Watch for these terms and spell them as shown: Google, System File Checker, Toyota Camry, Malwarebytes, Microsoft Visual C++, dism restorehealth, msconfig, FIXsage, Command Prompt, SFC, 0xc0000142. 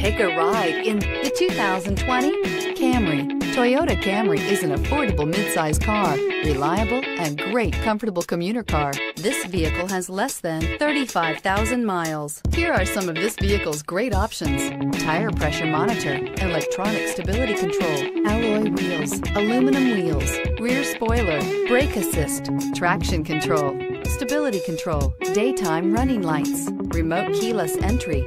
Take a ride in the 2020 Camry. Toyota Camry is an affordable mid-size car, reliable and great comfortable commuter car. This vehicle has less than 35,000 miles. Here are some of this vehicle's great options: tire pressure monitor, electronic stability control, alloy wheels, aluminum wheels, rear spoiler, brake assist, traction control, stability control, daytime running lights, remote keyless entry.